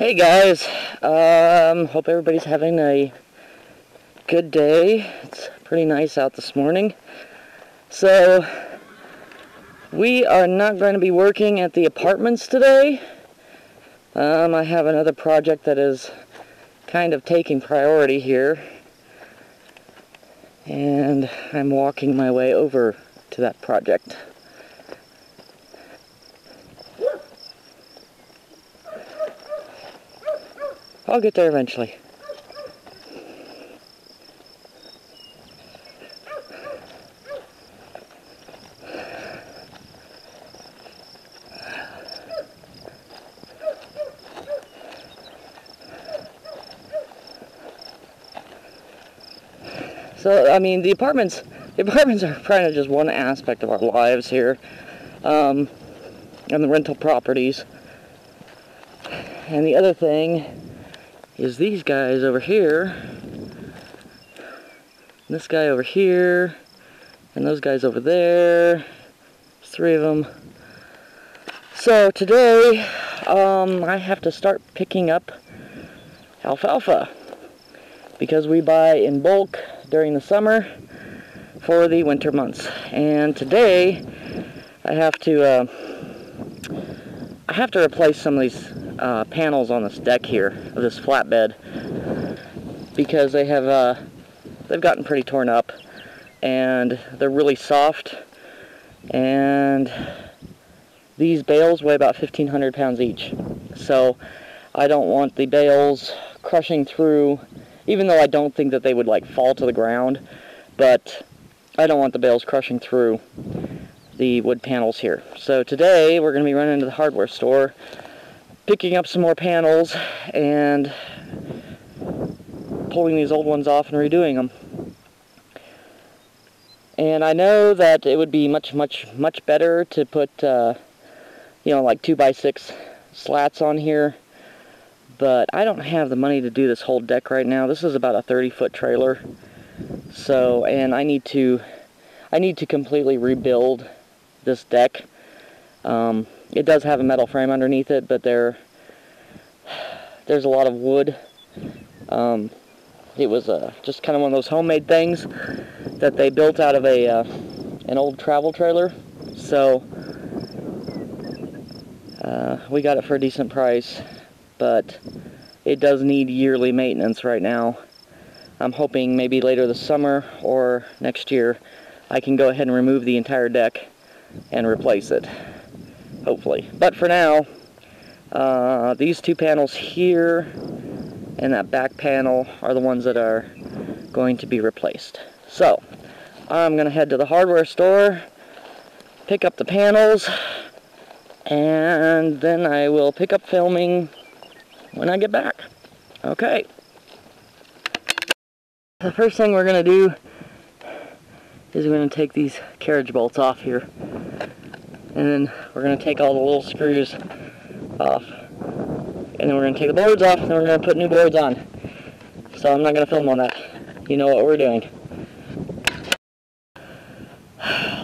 Hey guys, hope everybody's having a good day. It's pretty nice out this morning. So, we are not going to be working at the apartments today. I have another project that is kind of taking priority here. And I'm walking my way over to that project. I'll get there eventually. So, I mean, the apartments are kind of just one aspect of our lives here, and the rental properties. And the other thing is these guys over here, this guy over here, and those guys over there. There's three of them. So today, I have to start picking up alfalfa because we buy in bulk during the summer for the winter months. And today, I have to replace some of these panels on this deck here of this flatbed because they have they've gotten pretty torn up and they're really soft, and these bales weigh about 1,500 pounds each, so I don't want the bales crushing through, even though I don't think that they would like fall to the ground, but I don't want the bales crushing through the wood panels here. So today we're going to be running to the hardware store, picking up some more panels and pulling these old ones off and redoing them. And I know that it would be much better to put you know, like 2x6 slats on here, but I don't have the money to do this whole deck right now. This is about a 30-foot trailer, so, and I need to completely rebuild this deck. It does have a metal frame underneath it, but there's a lot of wood. It was just kind of one of those homemade things that they built out of a an old travel trailer. So we got it for a decent price, but it does need yearly maintenance right now. I'm hoping maybe later this summer or next year I can go ahead and remove the entire deck and replace it, hopefully. But for now, these two panels here and that back panel are the ones that are going to be replaced. So I'm going to head to the hardware store, pick up the panels, and then I will pick up filming when I get back. Okay. The first thing we're going to do is we're going to take these carriage bolts off here. And then we're going to take all the little screws off. And then we're going to take the boards off, and then we're going to put new boards on. So I'm not going to film on that. You know what we're doing.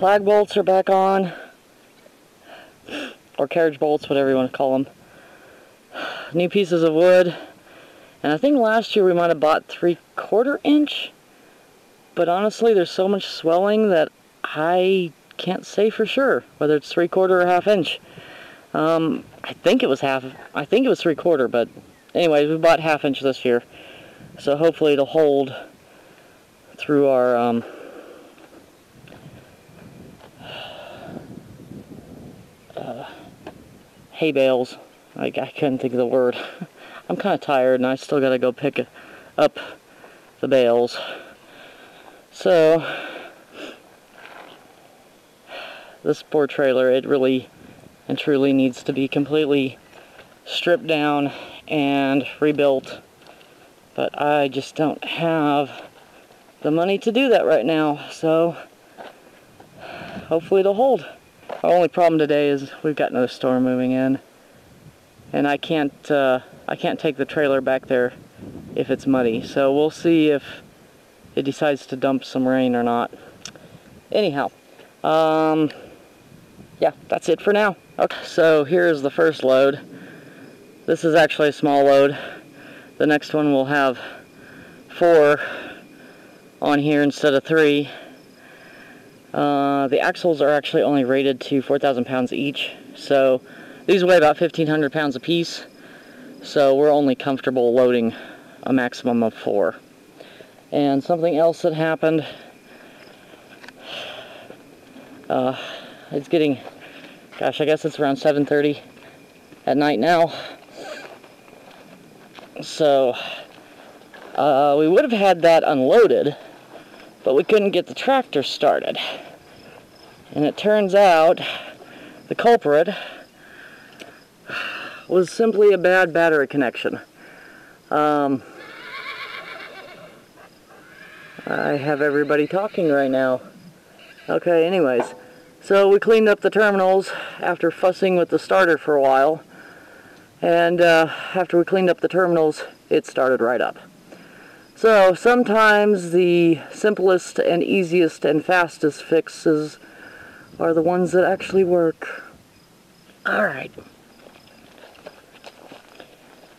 Lag bolts are back on. Or carriage bolts, whatever you want to call them. New pieces of wood. And I think last year we might have bought 3/4 inch. But honestly, there's so much swelling that I can't say for sure whether it's 3/4 or 1/2 inch. I think it was half. I think it was 3/4, but anyways, we bought 1/2 inch this year, so hopefully it'll hold through our hay bales. Like, I couldn't think of the word. I'm kind of tired, and I still gotta go pick up the bales. So this poor trailer, it really and truly needs to be completely stripped down and rebuilt. But I just don't have the money to do that right now, so hopefully it'll hold. Our only problem today is we've got another storm moving in, and I can't take the trailer back there if it's muddy. So we'll see if it decides to dump some rain or not. Anyhow, yeah, that's it for now. Okay, so here's the first load. This is actually a small load. The next one will have 4 on here instead of 3. The axles are actually only rated to 4,000 pounds each, so these weigh about 1,500 pounds apiece, so we're only comfortable loading a maximum of 4. And something else that happened, it's getting, gosh, I guess it's around 7:30 at night now, so we would have had that unloaded, but we couldn't get the tractor started. And it turns out the culprit was simply a bad battery connection. I have everybody talking right now. Okay, anyways, so we cleaned up the terminals after fussing with the starter for a while, and after we cleaned up the terminals, it started right up. So sometimes the simplest and easiest and fastest fixes are the ones that actually work. Alright.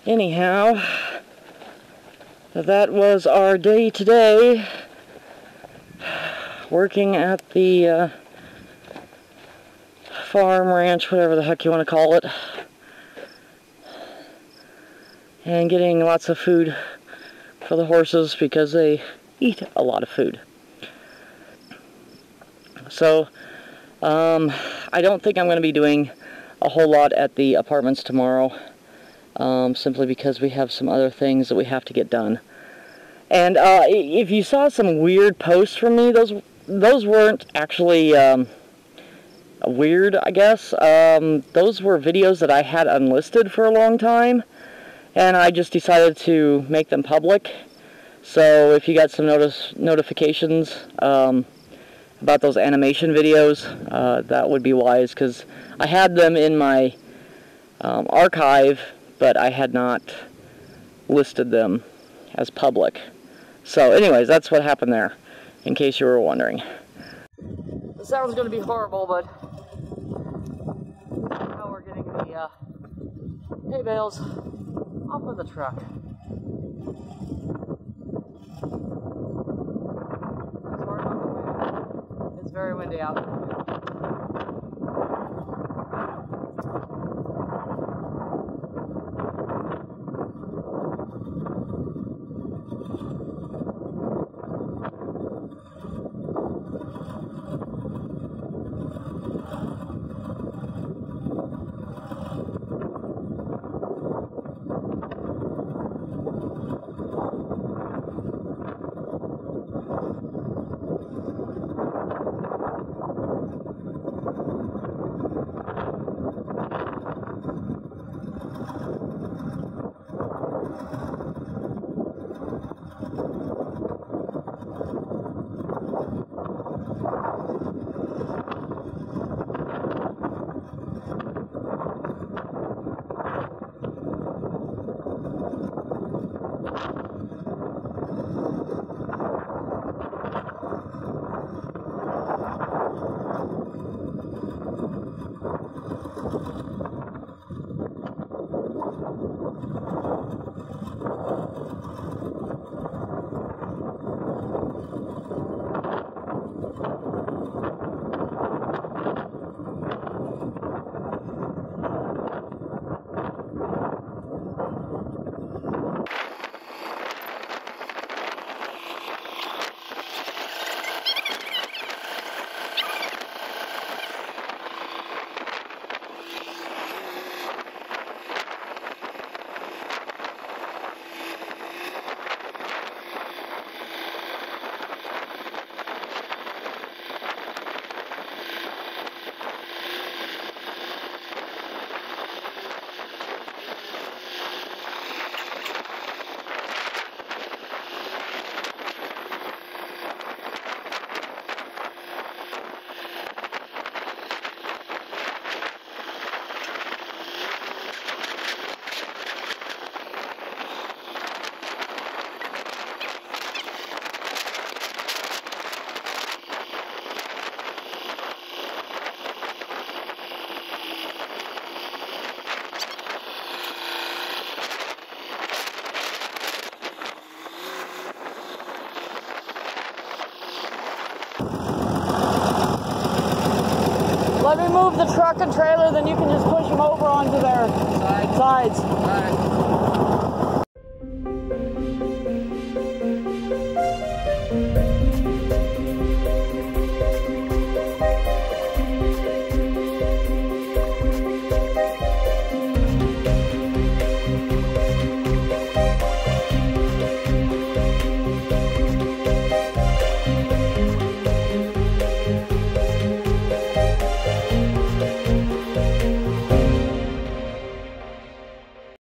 Anyhow, that was our day today, working at the farm, ranch, whatever the heck you want to call it, and getting lots of food for the horses because they eat a lot of food. So I don't think I'm going to be doing a whole lot at the apartments tomorrow, simply because we have some other things that we have to get done. And if you saw some weird posts from me, those weren't actually weird, I guess. Those were videos that I had unlisted for a long time, and I just decided to make them public. So if you got some notifications about those animation videos, that would be wise, because I had them in my archive, but I had not listed them as public. So anyways, that's what happened there, in case you were wondering. The sound's going to be horrible, but now we're getting the hay bales off of the truck. It's very windy out. Let me move the truck and trailer, then you can just push them over onto their sides. All right.